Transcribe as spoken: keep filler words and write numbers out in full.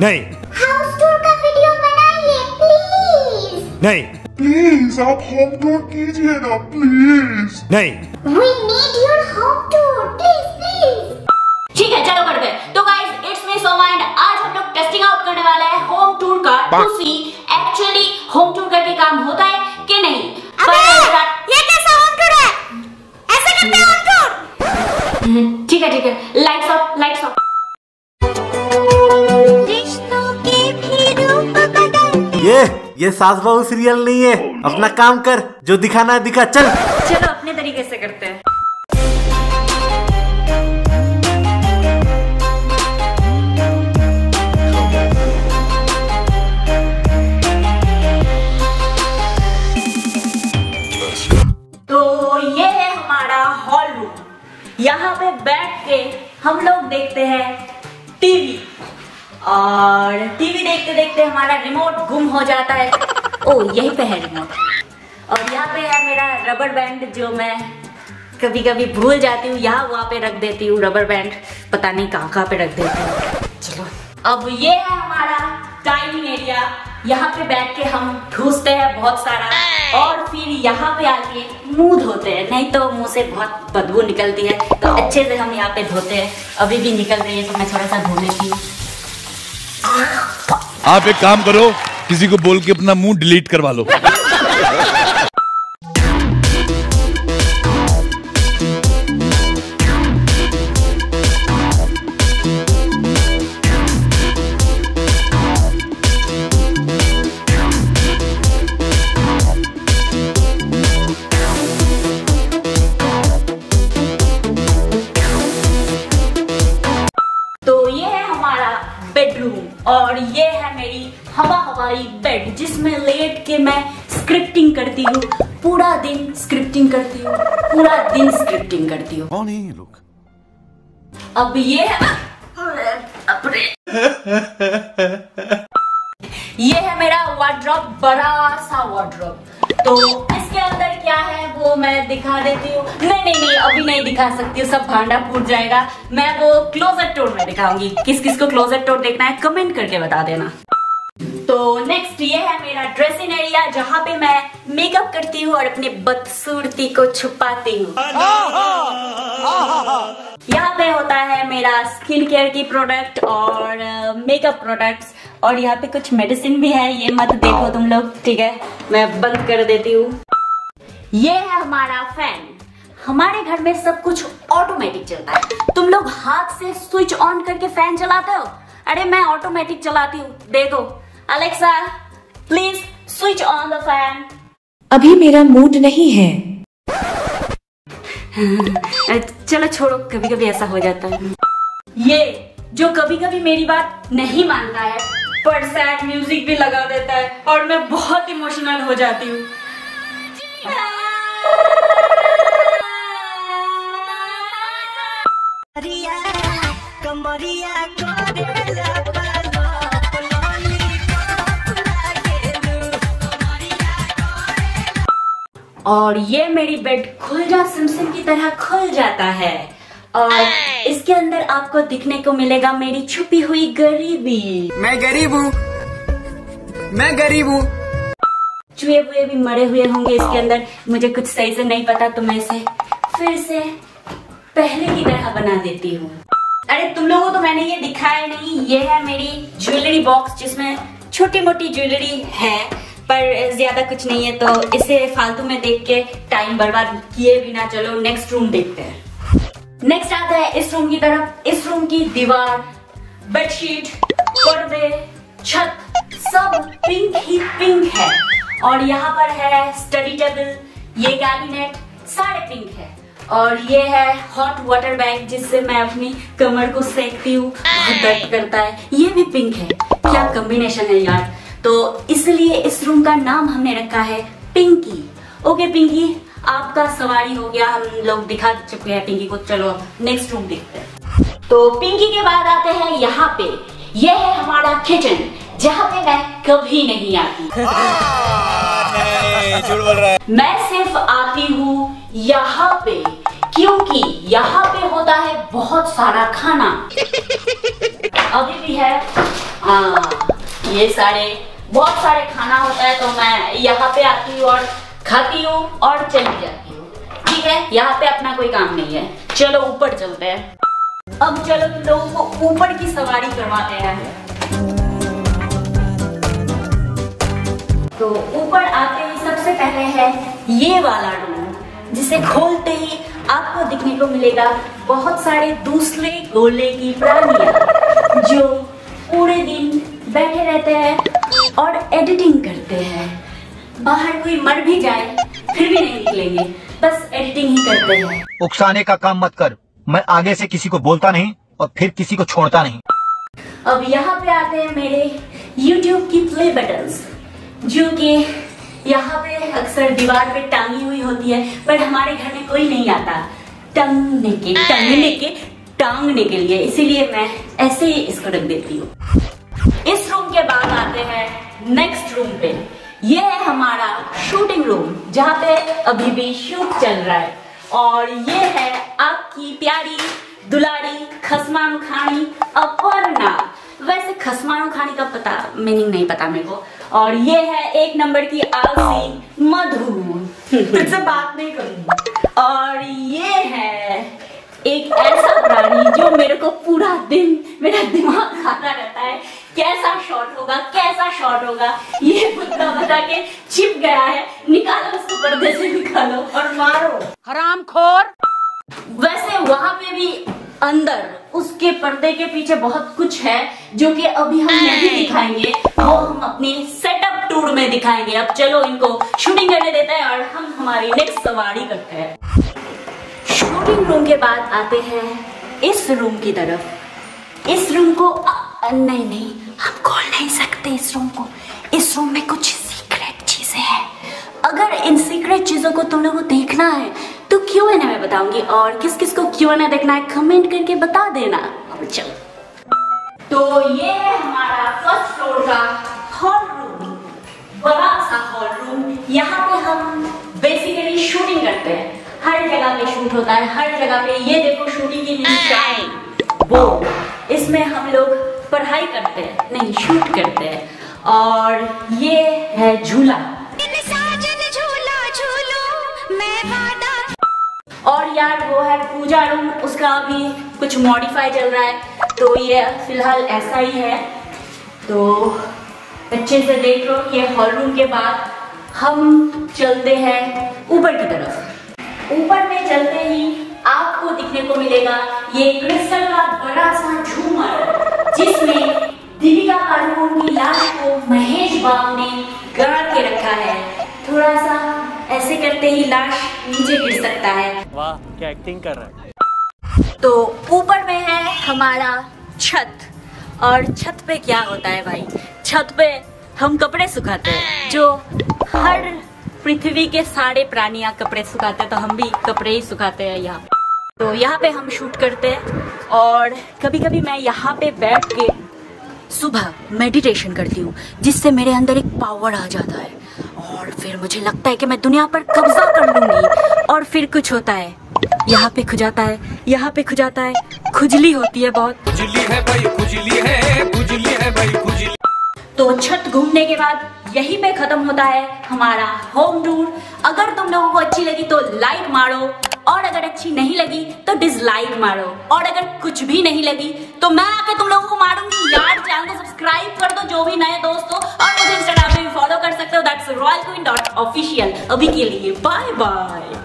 नहीं। House tour का video बनाइए प्लीज। नहीं। प्लीज आप होम टूर कीजिए ना प्लीज। नहीं। We need your home tour please please। ठीक है चलो करते हैं। तो guys it's me so mind, आज हम लोग टेस्टिंग आउट करने वाला है होम टूर का, to see actually home tour करके काम होता है कि नहीं। ये कैसा होम टूर है? ऐसे करते हैं होम टूर। ठीक है ठीक है, लाइट्स ऑफ लाइट्स ऑफ। ये ये सास बहू सीरियल नहीं है, अपना काम कर, जो दिखाना है दिखा। चल चलो अपने तरीके से करते हैं। तो ये है हमारा हॉल रूम। यहाँ पे बैठ के हम लोग देखते हैं टीवी, और टीवी देखते देखते हमारा रिमोट गुम हो जाता है। ओ यही पे है रिमोट, और यहाँ पे है मेरा रबर बैंड जो मैं कभी कभी भूल जाती हूँ, यहाँ वहाँ पे रख देती हूँ रबर बैंड, पता नहीं कहाँ कहाँ पे रख देती हूँ। चलो अब ये है हमारा डाइनिंग एरिया, यहाँ पे बैठ के हम ठूसते हैं बहुत सारा, और फिर यहाँ पे आके मुंह धोते हैं, नहीं तो मुंह से बहुत बदबू निकलती है, तो अच्छे से हम यहाँ पे धोते हैं। अभी भी निकल रही है तो मैं थोड़ा सा धो लेती हूँ। आप एक काम करो, किसी को बोल के अपना मुंह डिलीट करवा लो। और ये है मेरी हवा हवाई बेड, जिसमें लेट के मैं स्क्रिप्टिंग करती हूँ, पूरा दिन स्क्रिप्टिंग करती हूँ, पूरा दिन स्क्रिप्टिंग करती हूँ। कौन है ये लोग? अब ये ये है मेरा वार्डरोब, बड़ा सा वार्डरोब। तो इसके अंदर क्या है वो मैं दिखा देती हूँ। नहीं नहीं नहीं, अभी नहीं दिखा सकती हूँ, सब भांडा फूट जाएगा। मैं वो क्लोजेट टूर में दिखाऊंगी। किस किस को क्लोजेट टूर देखना है कमेंट करके बता देना। तो नेक्स्ट ये है मेरा ड्रेसिंग एरिया, जहाँ पे मैं मेकअप करती हूँ और अपनी बदसूरती को छुपाती हूँ। यहाँ पे होता है मेरा स्किन केयर की प्रोडक्ट और मेकअप प्रोडक्ट्स, और यहाँ पे कुछ मेडिसिन भी है, ये मत देखो तुम लोग, ठीक है मैं बंद कर देती हूँ। ये है हमारा फैन। हमारे घर में सब कुछ ऑटोमेटिक चलता है, तुम लोग हाथ से स्विच ऑन करके फैन चलाते हो, अरे मैं ऑटोमेटिक चलाती हूँ। दे दो Alexa please switch on the fan. अभी मेरा मूड नहीं है। चलो छोड़ो, कभी कभी ऐसा हो जाता है। ये जो कभी कभी मेरी बात नहीं मानता है पर सैड म्यूजिक भी लगा देता है, और मैं बहुत इमोशनल हो जाती हूँ। और ये मेरी बेड खुल जा सिमसिम की तरह खुल जाता है, और इसके अंदर आपको दिखने को मिलेगा मेरी छुपी हुई गरीबी। मैं गरीब हूँ, मैं गरीब हूँ। चूहे वुए भी मरे हुए होंगे इसके अंदर, मुझे कुछ सही से नहीं पता, तो मैं इसे फिर से पहले की तरह बना देती हूँ। अरे तुम लोगों को तो मैंने ये दिखाया नहीं, ये है मेरी ज्वेलरी बॉक्स, जिसमें छोटी मोटी ज्वेलरी है पर ज्यादा कुछ नहीं है, तो इसे फालतू में देख के टाइम बर्बाद किए बिना चलो नेक्स्ट रूम देखते हैं। नेक्स्ट आता है इस रूम की तरफ। इस रूम की दीवार, बेडशीट, पर्दे, छत सब पिंक ही पिंक है, और यहाँ पर है स्टडी टेबल, ये कैबिनेट सारे पिंक है, और ये है हॉट वाटर बैग जिससे मैं अपनी कमर को सेकती हूँ, बहुत दर्द करता है, ये भी पिंक है। क्या कॉम्बिनेशन है यार, तो इसलिए इस रूम का नाम हमने रखा है पिंकी। ओके पिंकी, आपका सवारी हो गया, हम लोग दिखा चुके हैं पिंकी को, चलो नेक्स्ट रूम देखते हैं। तो पिंकी के बाद आते हैं यहाँ पे, यह है हमारा किचन, जहाँ पे मैं कभी नहीं आती। मैं सिर्फ आती हूँ यहाँ पे, क्योंकि यहाँ पे होता है बहुत सारा खाना। अभी भी है हाँ ये सारे बहुत सारे खाना होता है तो मैं यहाँ पे आती हूँ और खाती हूँ और चली जाती हूँ। ठीक है, यहाँ पे अपना कोई काम नहीं है। चलो ऊपर चलते हैं। अब चलो तुम लोगों को ऊपर की सवारी करवाते हैं। तो ऊपर आते ही सबसे पहले है ये वाला रूम, जिसे खोलते ही आपको दिखने को मिलेगा बहुत सारे दूसरे गोले की प्राणियां जो पूरे दिन बैठे रहते हैं और एडिटिंग करते हैं। बाहर कोई मर भी जाए फिर भी नहीं निकलेंगे, बस एडिटिंग ही करते हैं। उकसाने का काम मत कर। मैं आगे से किसी को बोलता नहीं और फिर किसी को छोड़ता नहीं। अब यहाँ पे आते हैं मेरे YouTube की प्ले बटन्स, जो कि यहाँ पे अक्सर दीवार पे टांगी हुई होती है, पर हमारे घर में कोई नहीं आता टांगने के टांगने के टांगने के लिए, इसीलिए मैं ऐसे ही इसको रख देती हूँ। इस रूम के बाद आते हैं नेक्स्ट रूम पे। ये है हमारा शूटिंग रूम, जहाँ पे अभी भी शूट चल रहा है। और ये है आपकी प्यारी दुलारी खसमान खानी अपर्णा। वैसे खसमान खानी का पता मीनिंग नहीं पता मेरे को। और ये है एक नंबर की आलसी मधु, तुझसे बात नहीं करूंगी। और ये है एक ऐसा प्राणी जो मेरे को पूरा दिन मेरा दिमाग खाता रहता है, कैसा शॉट होगा कैसा शॉट होगा, ये बता बता के छिप गया है। निकालो उसको, पर्दे से निकालो और मारो हरामखोर। वैसे वहाँ पे भी अंदर उसके पर्दे के पीछे बहुत कुछ है जो कि अभी हम नहीं दिखाएंगे, वो हम अपने सेटअप टूर में दिखाएंगे। अब चलो इनको शूटिंग करने देते हैं और हम हमारी नेक्स्ट सवारी करते हैं। शूटिंग रूम के बाद आते हैं इस रूम की तरफ। इस रूम को आ, नहीं नहीं हम खोल नहीं सकते इस रूम को। इस रूम में कुछ सीक्रेट चीजें हैं। अगर इन सीक्रेट चीजों को तुम लोगों को देखना है तो क्यों है ना मैं बताऊंगी, और किस किस को क्यों ना देखना है कमेंट करके बता देना। अब चलो, तो ये है हमारा फर्स्ट फ्लोर का हॉल रूम, बड़ा सा हॉल रूम। यहाँ पे हम बेसिकली शूटिंग करते हैं, हर जगह पे शूट होता है, हर जगह पे। ये देखो शूटिंग की निशान वो, इसमें हम लोग पढ़ाई करते हैं नहीं शूट करते हैं। और ये है झूला, और यार वो है पूजा रूम, उसका भी कुछ मॉडिफाई चल रहा है तो ये फिलहाल ऐसा ही है, तो अच्छे से देख लो। ये हॉल रूम के बाद हम चलते हैं ऊपर की तरफ। ऊपर में चलते ही आपको दिखने को मिलेगा ये क्रिस्टल का बड़ा सा झूमर, जिसमें दीपिका पादुकोण की लाश को महेश बाबू ने गाड़ के रखा है। थोड़ा सा ऐसे करते ही लाश नीचे गिर सकता है। वाह क्या एक्टिंग कर रहा है। तो ऊपर में है हमारा छत, और छत पे क्या होता है भाई, छत पे हम कपड़े सुखाते हैं, जो हर पृथ्वी के सारे प्राणियां कपड़े सुखाते हैं, तो हम भी कपड़े ही सुखाते हैं यहाँ। तो यहाँ पे हम शूट करते हैं, और कभी कभी मैं यहाँ पे बैठ के सुबह मेडिटेशन करती हूँ, जिससे मेरे अंदर एक पावर आ जाता है और फिर मुझे लगता है कि मैं दुनिया पर कब्जा कर लूंगी। और फिर कुछ होता है, यहाँ पे खुजाता है, यहाँ पे खुजाता है, खुजली होती है बहुत, खुजली है भाई खुजली है, खुजली है भाई खुजली। तो छत घूमने के बाद यहीं पे खत्म होता है हमारा होम टूर। अगर तुम लोगों को अच्छी लगी तो लाइक मारो, और अगर अच्छी नहीं लगी तो डिसलाइक मारो, और अगर कुछ भी नहीं लगी तो मैं आके तुम लोगों को मारूंगी। यार चैनल को सब्सक्राइब कर दो जो भी नए दोस्तों, और मुझे इंस्टाग्राम पे भी फॉलो कर सकते हो, that's royal queen dot official. अभी के लिए बाय बाय।